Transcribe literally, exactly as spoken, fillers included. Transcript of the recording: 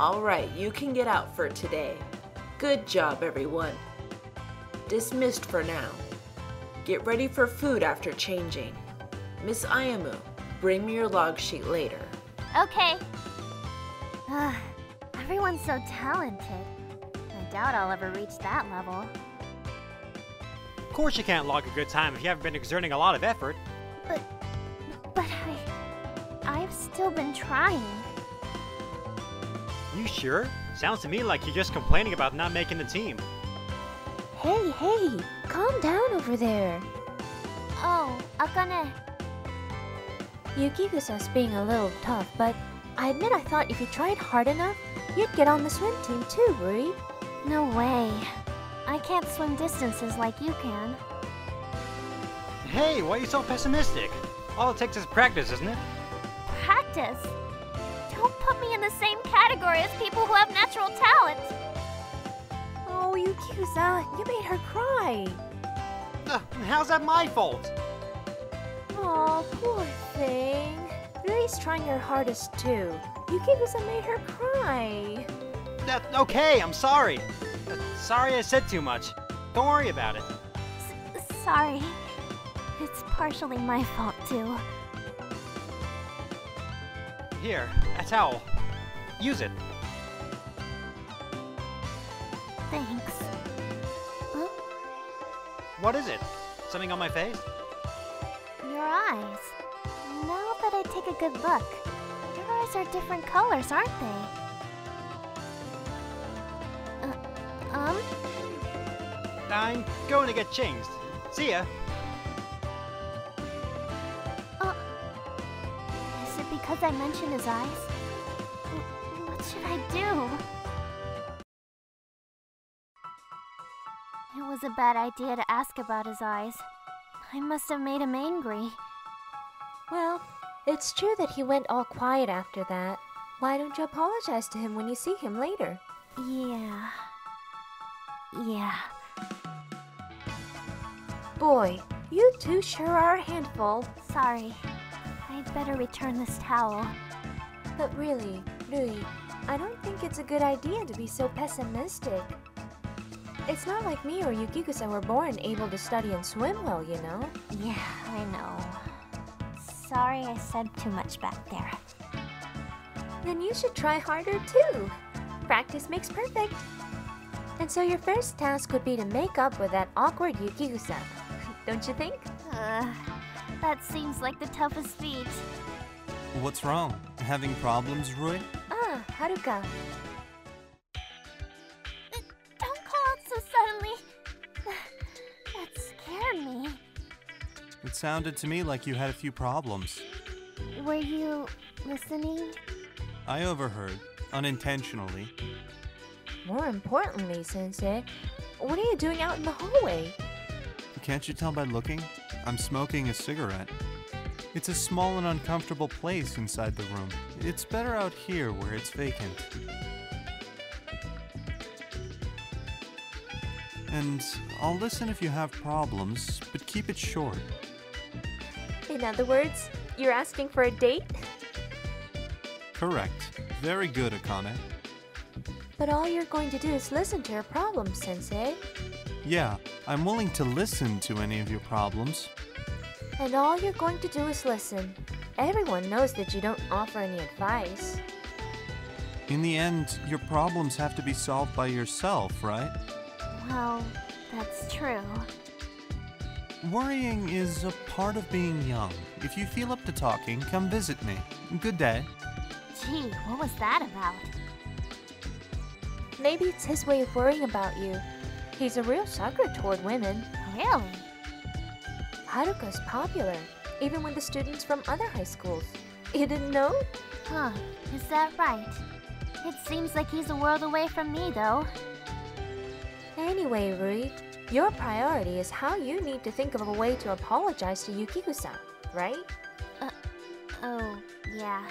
Alright, you can get out for today. Good job, everyone. Dismissed for now. Get ready for food after changing. Miss Ayumu, bring me your log sheet later. Okay. Ugh, everyone's so talented. I doubt I'll ever reach that level. Of course you can't log a good time if you haven't been exerting a lot of effort. But... but I... I've still been trying. You sure? Sounds to me like you're just complaining about not making the team. Hey, hey! Calm down over there! Oh, Akane. Yukigusa's being a little tough, but I admit I thought if you tried hard enough, you'd get on the swim team too, Rui. No way. I can't swim distances like you can. Hey, why are you so pessimistic? All it takes is practice, isn't it? Practice? Don't put me in the same category as people who have natural talent. Oh, Yukigusa, you made her cry. Uh, how's that my fault? Aw, poor thing. Rui's trying her hardest too. Yukigusa made her cry. That's okay, I'm sorry. Uh, sorry I said too much. Don't worry about it. S sorry. It's partially my fault too. Here, a towel. Use it. Thanks. Huh? What is it? Something on my face? Your eyes. Now that I take a good look, your eyes are different colors, aren't they? Uh, um? I'm going to get changed. See ya. Uh, is it because I mentioned his eyes? What should I do? It was a bad idea to ask about his eyes. I must have made him angry. Well, it's true that he went all quiet after that. Why don't you apologize to him when you see him later? Yeah... yeah... Boy, you two sure are a handful. Sorry. I'd better return this towel. But really, Rui, I don't think it's a good idea to be so pessimistic. It's not like me or Yukigusa were born able to study and swim well, you know? Yeah, I know. Sorry I said too much back there. Then you should try harder too. Practice makes perfect. And so your first task would be to make up with that awkward Yukigusa. Don't you think? Uh, that seems like the toughest feat. What's wrong? Having problems, Rui? Ah, Haruka. It sounded to me like you had a few problems. Were you listening? I overheard, unintentionally. More importantly, Sensei, what are you doing out in the hallway? Can't you tell by looking? I'm smoking a cigarette. It's a small and uncomfortable place inside the room. It's better out here where it's vacant. And I'll listen if you have problems, but keep it short. In other words, you're asking for a date? Correct. Very good, Akane. But all you're going to do is listen to your problems, Sensei. Yeah, I'm willing to listen to any of your problems. And all you're going to do is listen. Everyone knows that you don't offer any advice. In the end, your problems have to be solved by yourself, right? Well, that's true. Worrying is a part of being young. If you feel up to talking, come visit me. Good day. Gee, what was that about? Maybe it's his way of worrying about you. He's a real sucker toward women. Really? Haruka's popular, even with the students from other high schools. You didn't know? Huh, is that right? It seems like he's a world away from me, though. Anyway, Rui, your priority is how you need to think of a way to apologize to Yukigusa, right? Uh, oh, yeah.